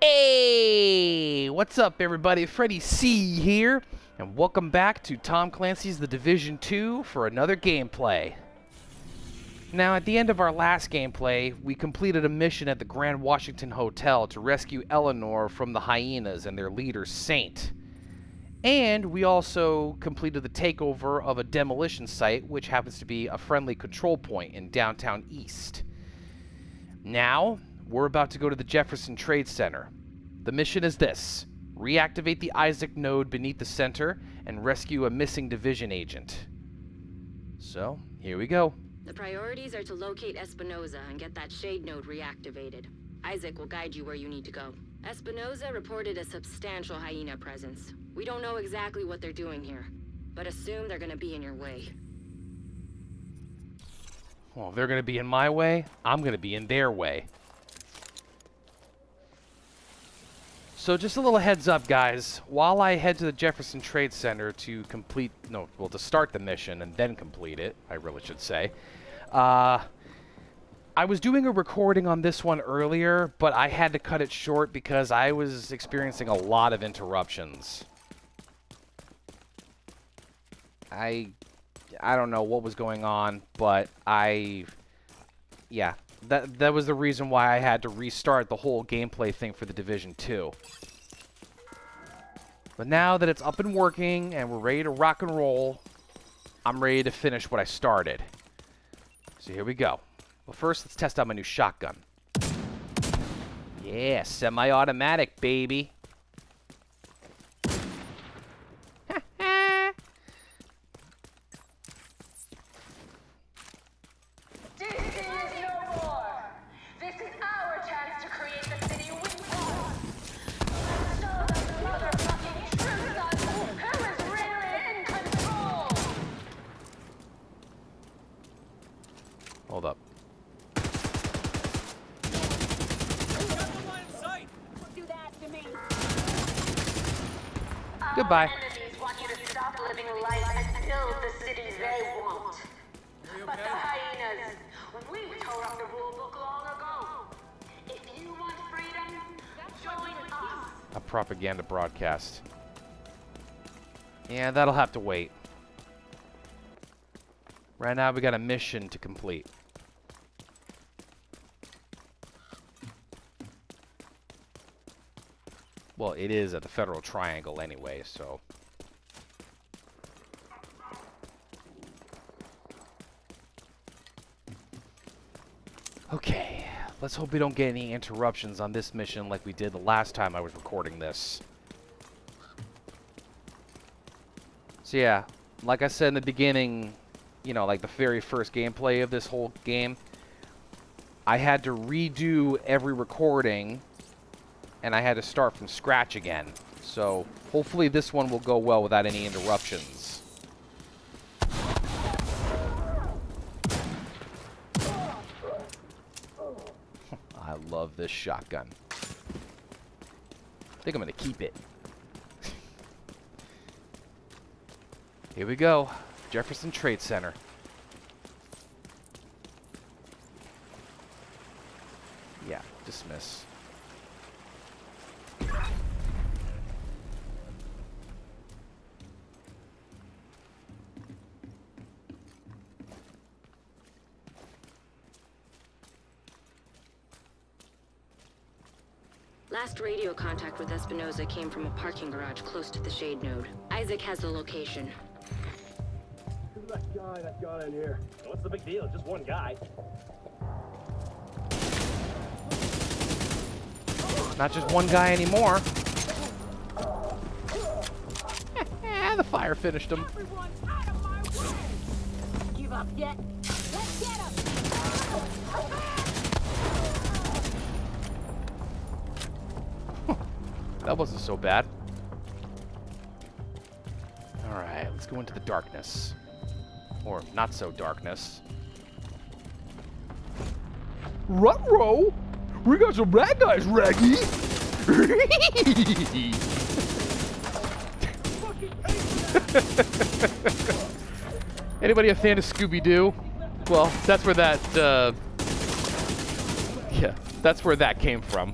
Hey, what's up everybody? Freddy-C here, and welcome back to Tom Clancy's The Division 2 for another gameplay. Now, at the end of our last gameplay, we completed a mission at the Grand Washington Hotel to rescue Eleanor from the Hyenas and their leader, Saint. And we also completed the takeover of a demolition site, which happens to be a friendly control point in downtown East. Now, we're about to go to the Jefferson Trade Center. The mission is this: reactivate the ISAC node beneath the center and rescue a missing division agent. So, here we go. The priorities are to locate Espinoza and get that shade node reactivated. ISAC will guide you where you need to go. Espinoza reported a substantial hyena presence. We don't know exactly what they're doing here, but assume they're gonna be in your way. Well, if they're gonna be in my way, I'm gonna be in their way. So just a little heads up, guys. While I head to the Jefferson Trade Center to start the mission and then complete it, I really should say. I was doing a recording on this one earlier, but I had to cut it short because I was experiencing a lot of interruptions. I don't know what was going on, but That was the reason why I had to restart the whole gameplay thing for The Division 2. But now that it's up and working and we're ready to rock and roll, I'm ready to finish what I started. So here we go. Well, first, let's test out my new shotgun. Yeah, semi-automatic, baby. Hold up. Goodbye. A propaganda broadcast. Yeah, that'll have to wait. Right now, we got a mission to complete. Well, it is at the Federal Triangle anyway, so... Okay, let's hope we don't get any interruptions on this mission like we did the last time I was recording this. So yeah, like I said in the beginning, you know, like the very first gameplay of this whole game, I had to redo every recording, and I had to start from scratch again. So hopefully this one will go well without any interruptions. I love this shotgun. I think I'm gonna keep it. Here we go. Jefferson Trade Center. Yeah, dismiss. Last radio contact with Espinoza came from a parking garage close to the shade node. ISAC has the location. Who's that guy that got in here? What's the big deal? Just one guy. Not just one guy anymore. The fire finished him. Everyone out of my way! Give up yet? Let's get him! That wasn't so bad. Alright, let's go into the darkness. Or not so darkness. Ruh-roh! We got some bad guys, Raggy! Anybody a fan of Scooby-Doo? Well, that's where that, yeah, that's where that came from.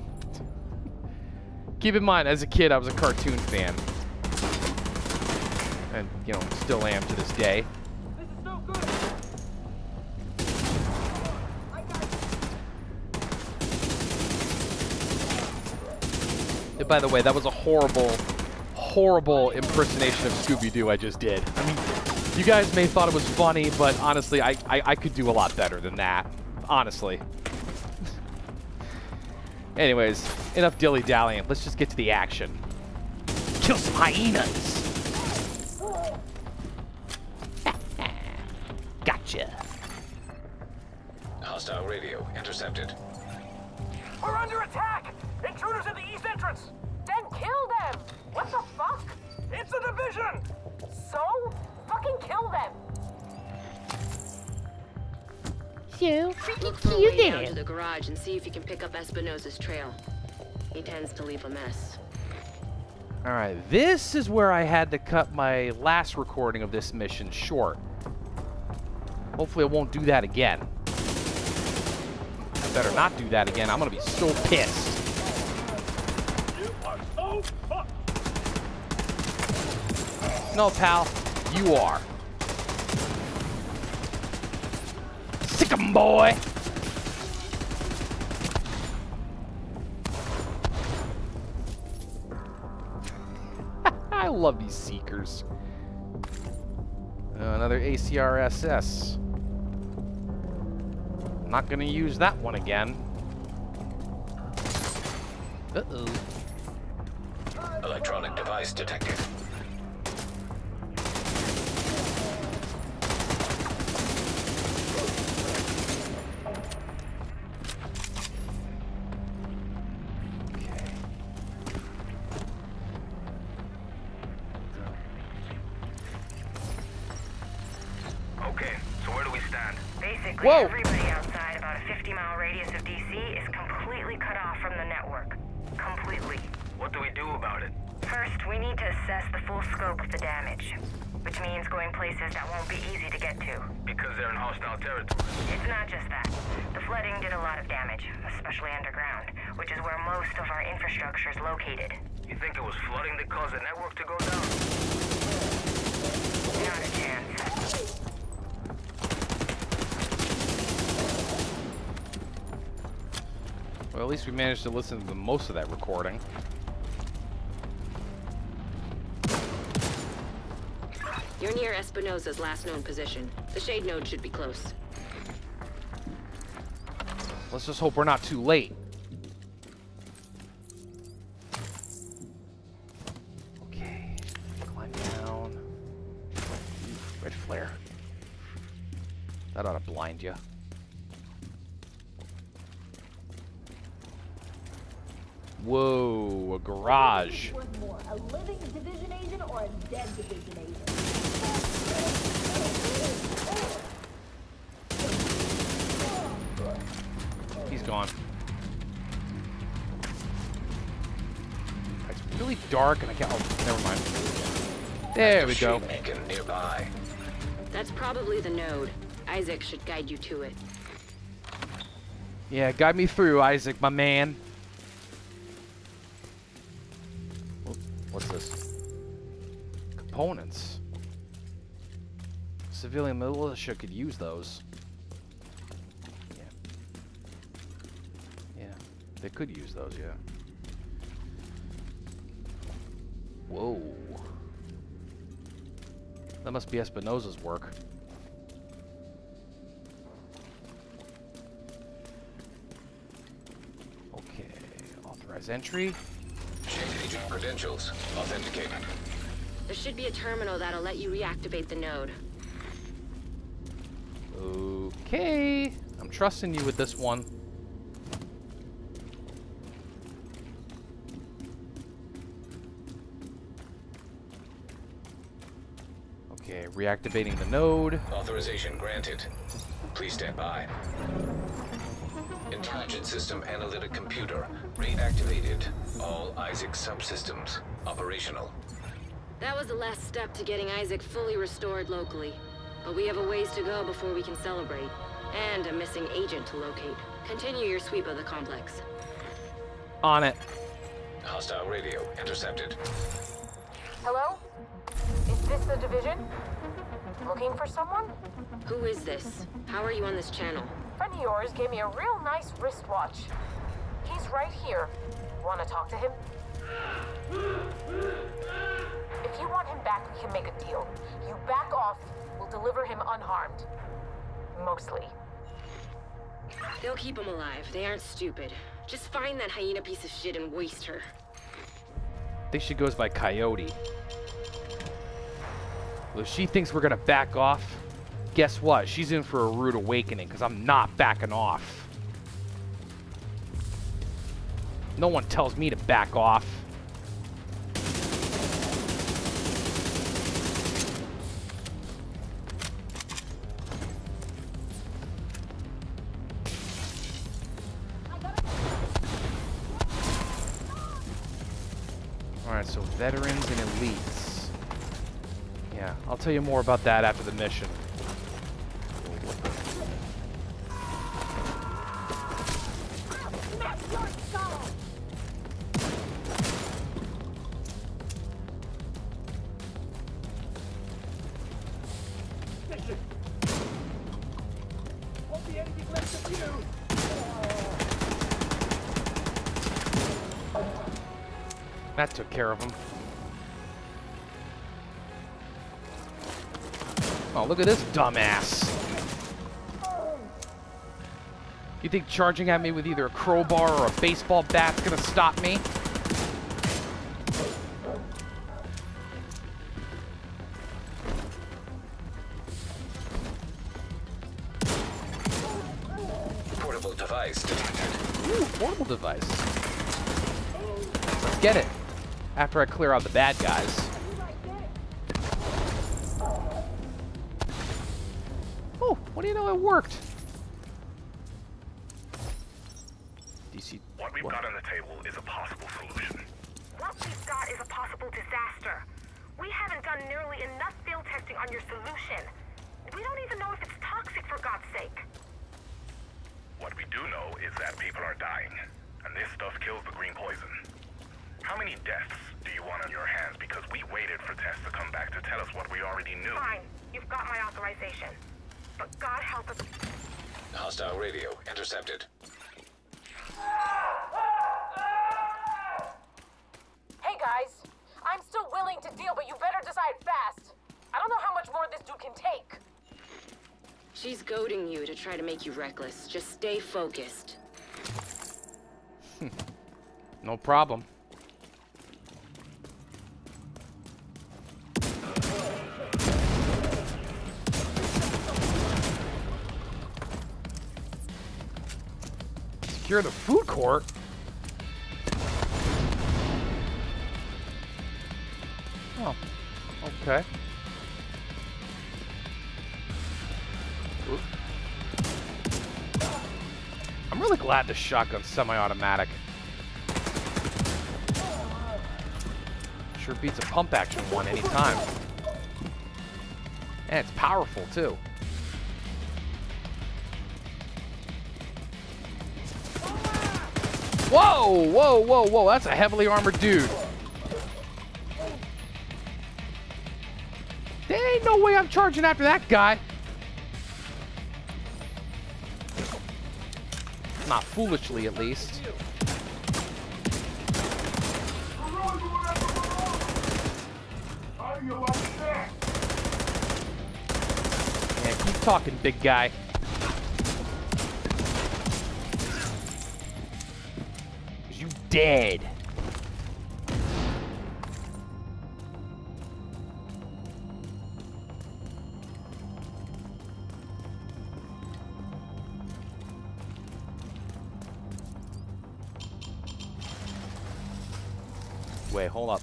Keep in mind, as a kid, I was a cartoon fan. And, you know, still am to this day. This is no good. I got you. And by the way, that was a horrible, horrible impersonation of Scooby-Doo I just did. I mean, you guys may have thought it was funny, but honestly, I could do a lot better than that. Honestly. Anyways, enough dilly-dallying. Let's just get to the action. Kill some hyenas! Gotcha. Hostile radio intercepted. We're under attack! Intruders at the east entrance! Then kill them! What the fuck? It's a division! So? Fucking kill them! So freaking cute there. Look for the garage and see if you can pick up Espinoza's trail. He tends to leave a mess. All right, this is where I had to cut my last recording of this mission short. Hopefully, I won't do that again. I better not do that again. I'm gonna be so pissed. You are so fucked. No, pal, you are. Sick 'em, boy! I love these seekers. Another ACRSS. Not gonna use that one again. Uh-oh. Electronic device detected. Whoa. Everybody outside about a 50-mile radius of DC is completely cut off from the network. Completely. What do we do about it? First, we need to assess the full scope of the damage, which means going places that won't be easy to get to. Because they're in hostile territory. It's not just that. The flooding did a lot of damage, especially underground, which is where most of our infrastructure is located. You think it was flooding that caused the network to go down? Not a chance. Well, at least we managed to listen to most of that recording. You're near Espinoza's last known position. The shade node should be close. Let's just hope we're not too late. Okay, climb down. Red flare. That ought to blind you. Whoa, a garage. More, a living division agent or a dead division agent? He's gone. It's really dark and I can't... Oh, never mind. There we go. That's probably the node. Isaac should guide you to it. Yeah, guide me through, Isaac, my man. What's this? Components. Civilian militia could use those. Yeah. Yeah. They could use those, yeah. Whoa. That must be Espinoza's work. Okay. Authorize entry. Agent credentials authenticated. There should be a terminal that'll let you reactivate the node. Okay, I'm trusting you with this one. Okay, reactivating the node. Authorization granted. Please stand by. Intelligent system analytic computer reactivated. All Isaac subsystems operational. That was the last step to getting Isaac fully restored locally. But we have a ways to go before we can celebrate. And a missing agent to locate. Continue your sweep of the complex. On it. Hostile radio intercepted. Hello? Is this the Division? Looking for someone? Who is this? How are you on this channel? A friend of yours gave me a real nice wristwatch. He's right here. Wanna talk to him? If you want him back, we can make a deal. You back off, we'll deliver him unharmed. Mostly. They'll keep him alive. They aren't stupid. Just find that hyena piece of shit and waste her. I think she goes by Coyote. Well, if she thinks we're gonna back off, guess what? She's in for a rude awakening, because I'm not backing off. No one tells me to back off. Alright, so veterans and elites. Yeah, I'll tell you more about that after the mission. That took care of him. Oh, look at this dumbass. You think charging at me with either a crowbar or a baseball bat's gonna stop me? Portable device detected. Ooh, portable device. Let's get it. After I clear out the bad guys. Oh, what do you know? It worked. DC. What we've got on the table is a possible solution. What we've got is a possible disaster. We haven't done nearly enough field testing on your solution. We don't even know if it's toxic, for God's sake. What we do know is that people are dying, and this stuff kills the green poison. How many deaths do you want on your hands because we waited for tests to come back to tell us what we already knew? Fine. You've got my authorization. But God help us. Hostile radio intercepted. Hey guys, I'm still willing to deal, but you better decide fast. I don't know how much more this dude can take. She's goading you to try to make you reckless. Just stay focused. No problem. Secure the food court. Oh, okay. Oop. I'm really glad the shotgun's semi-automatic. Sure beats a pump-action one anytime, and it's powerful too. Whoa, whoa, whoa, whoa, that's a heavily armored dude. There ain't no way I'm charging after that guy. Not foolishly, at least. Yeah, keep talking, big guy. Dead. Wait, hold up.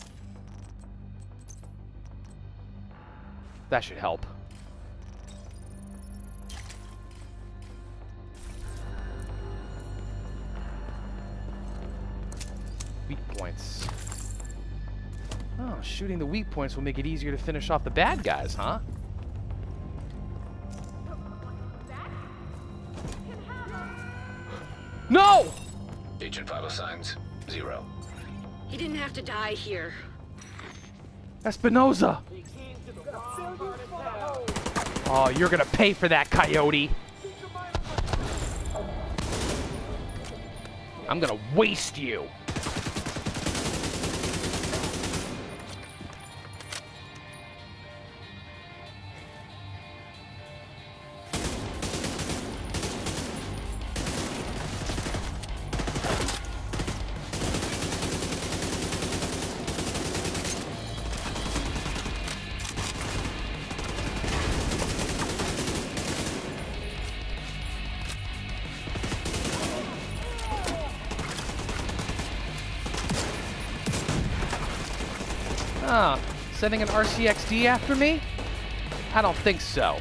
That should help. Points. Oh, shooting the weak points will make it easier to finish off the bad guys, huh? No! Agent vital signs, 0. He didn't have to die here. Espinoza! Oh, you're gonna pay for that, Coyote! I'm gonna waste you! Huh, sending an RCXD after me? I don't think so.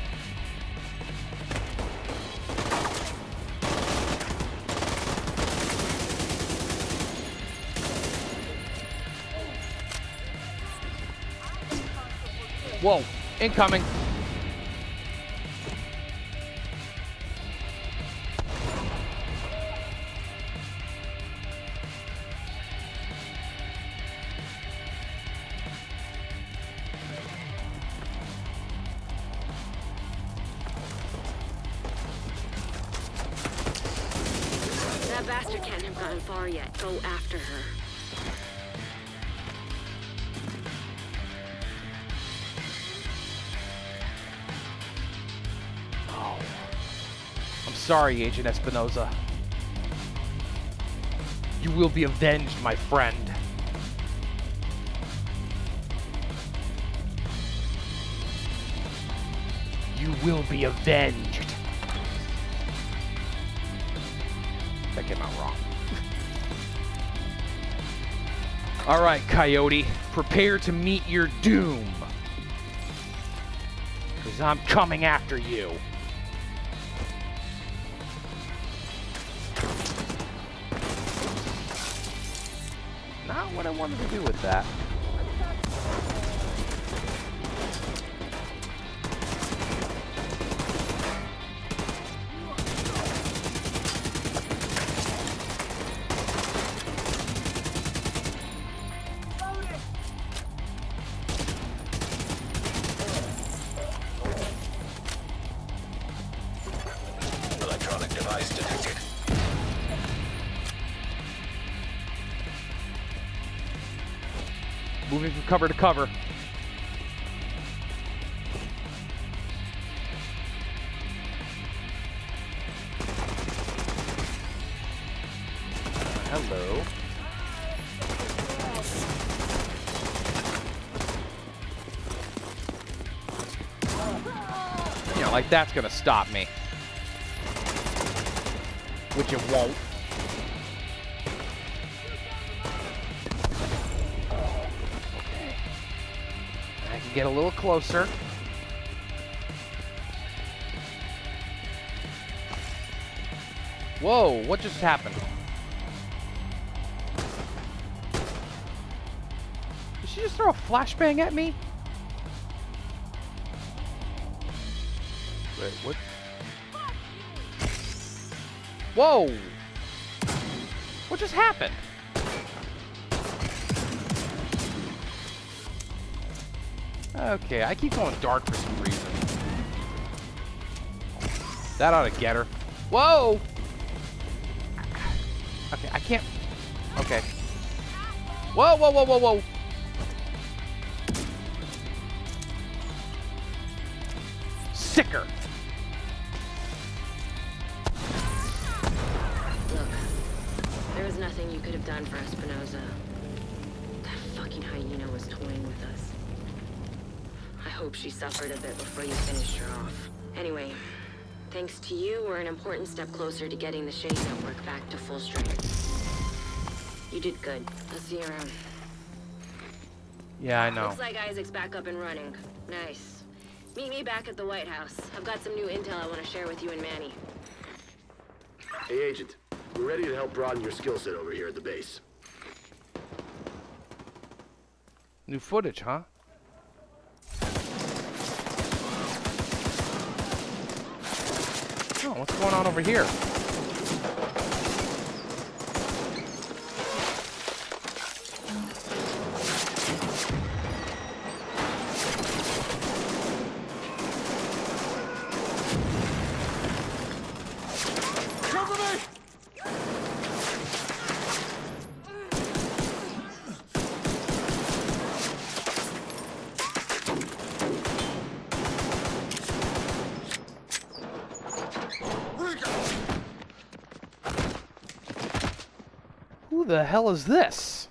Whoa, incoming. Go after her. Oh. I'm sorry, Agent Espinoza. You will be avenged, my friend. You will be avenged. That came out wrong. All right, Coyote, prepare to meet your doom. Because I'm coming after you. Not what I wanted to do with that. Moving from cover to cover. Hello. You know, like that's gonna stop me. Which it won't. Get a little closer. Whoa, what just happened? Did she just throw a flashbang at me? Wait, what? Whoa! What just happened? Okay, I keep going dark for some reason. That ought to get her. Whoa! Okay, I can't... Okay. Whoa, whoa, whoa, whoa, whoa! Sicker! Look, there was nothing you could have done for Espinoza. That fucking hyena was toying with us. I hope she suffered a bit before you finished her off. Anyway, thanks to you, we're an important step closer to getting the SHD Network back to full strength. You did good. I'll see you around. Yeah, I know. Looks like Isaac's back up and running. Nice. Meet me back at the White House. I've got some new intel I want to share with you and Manny. Hey, Agent. We're ready to help broaden your skill set over here at the base. New footage, huh? Oh, what's going on over here? Who the hell is this?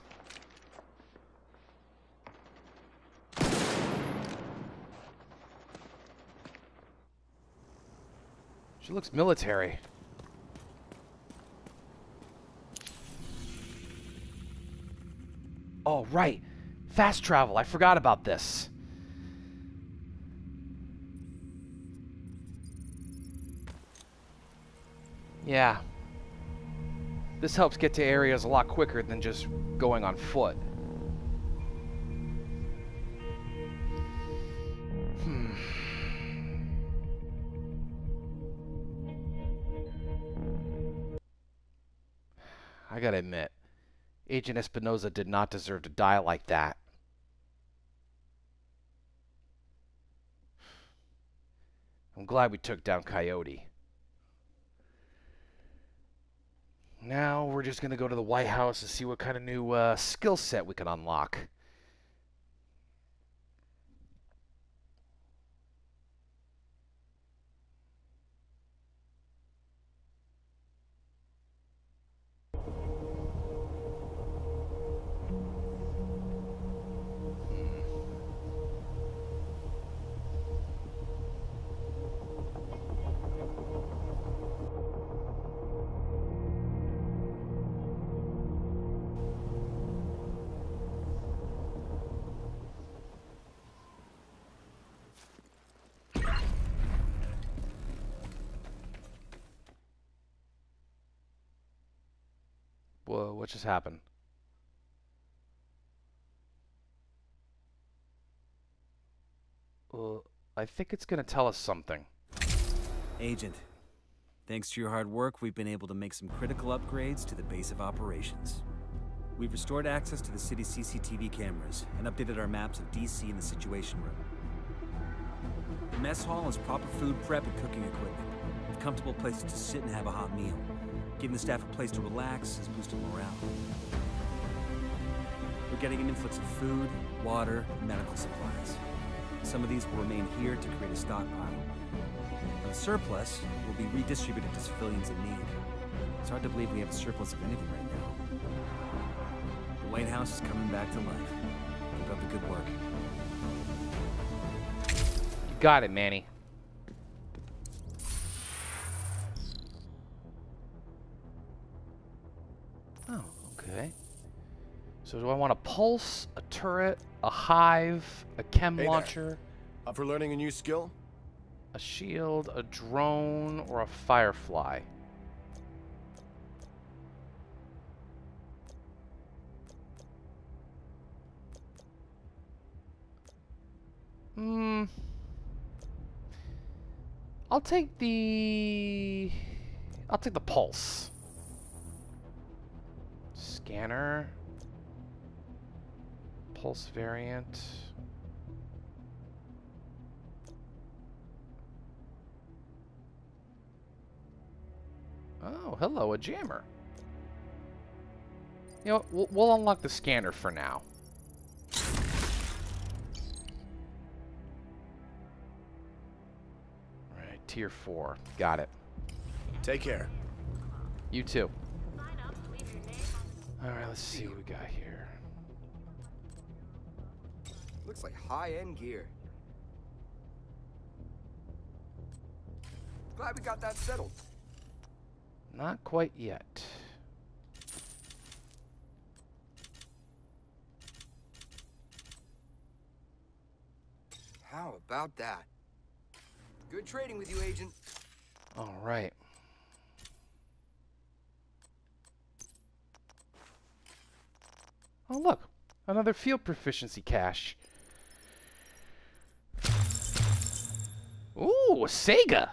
She looks military. Oh, right. Fast travel. I forgot about this. Yeah. This helps get to areas a lot quicker than just going on foot. I gotta admit, Agent Espinoza did not deserve to die like that. I'm glad we took down Coyote. Now we're just going to go to the White House and see what kind of new skill set we can unlock. Whoa, what just happened? I think it's gonna tell us something. Agent, thanks to your hard work, we've been able to make some critical upgrades to the base of operations. We've restored access to the city's CCTV cameras and updated our maps of DC and the Situation Room. The mess hall has proper food prep and cooking equipment, with comfortable places to sit and have a hot meal. Giving the staff a place to relax has boosted morale. We're getting an influx of food, water, and medical supplies. Some of these will remain here to create a stockpile. The surplus will be redistributed to civilians in need. It's hard to believe we have a surplus of anything right now. The White House is coming back to life. Keep up the good work. You got it, Manny. So do I want a pulse, a turret, a hive, a chem launcher? Up for learning a new skill? A shield, a drone, or a firefly? I'll take the pulse. Scanner. Pulse variant. Oh, hello, a jammer. You know, we'll unlock the scanner for now. All right, tier 4. Got it. Take care. You too. All right, let's see what we got here. Looks like high-end gear. Glad we got that settled. Not quite yet. How about that? Good trading with you, Agent. All right. Oh, look. Another field proficiency cache. Ooh, a Saiga!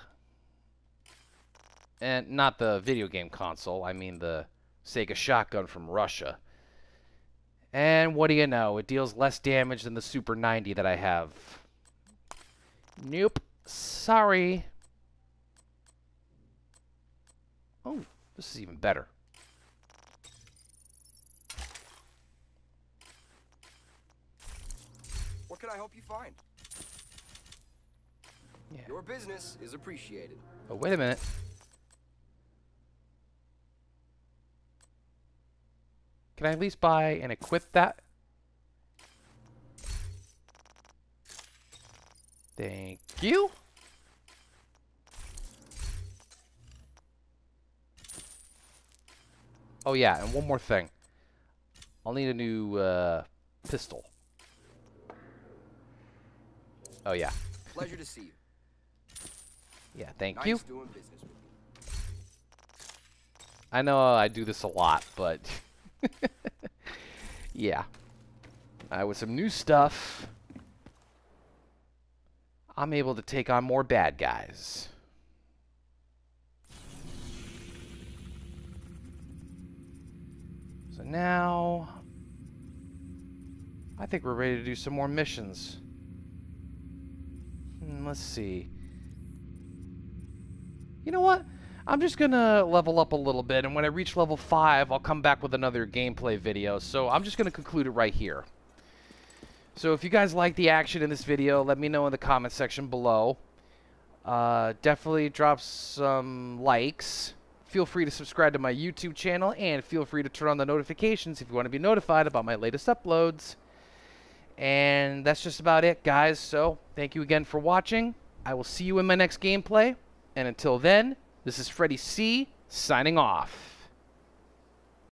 And not the video game console, I mean the Saiga shotgun from Russia. And what do you know, it deals less damage than the Super 90 that I have. Nope, sorry. Oh, this is even better. What can I help you find? Yeah. Your business is appreciated. Oh, wait a minute. Can I at least buy and equip that? Thank you. Oh yeah, and one more thing. I'll need a new pistol. Oh yeah. Pleasure to see you. Yeah, thank you. Doing business with you. I know I do this a lot, but yeah. With some new stuff, I'm able to take on more bad guys. So now, I think we're ready to do some more missions. Let's see. You know what? I'm just gonna level up a little bit, and when I reach level 5, I'll come back with another gameplay video. So I'm just gonna conclude it right here. So if you guys like the action in this video, let me know in the comment section below. Definitely drop some likes. Feel free to subscribe to my YouTube channel, and feel free to turn on the notifications if you want to be notified about my latest uploads. And that's just about it, guys. So thank you again for watching. I will see you in my next gameplay. And until then, this is Freddy-C signing off.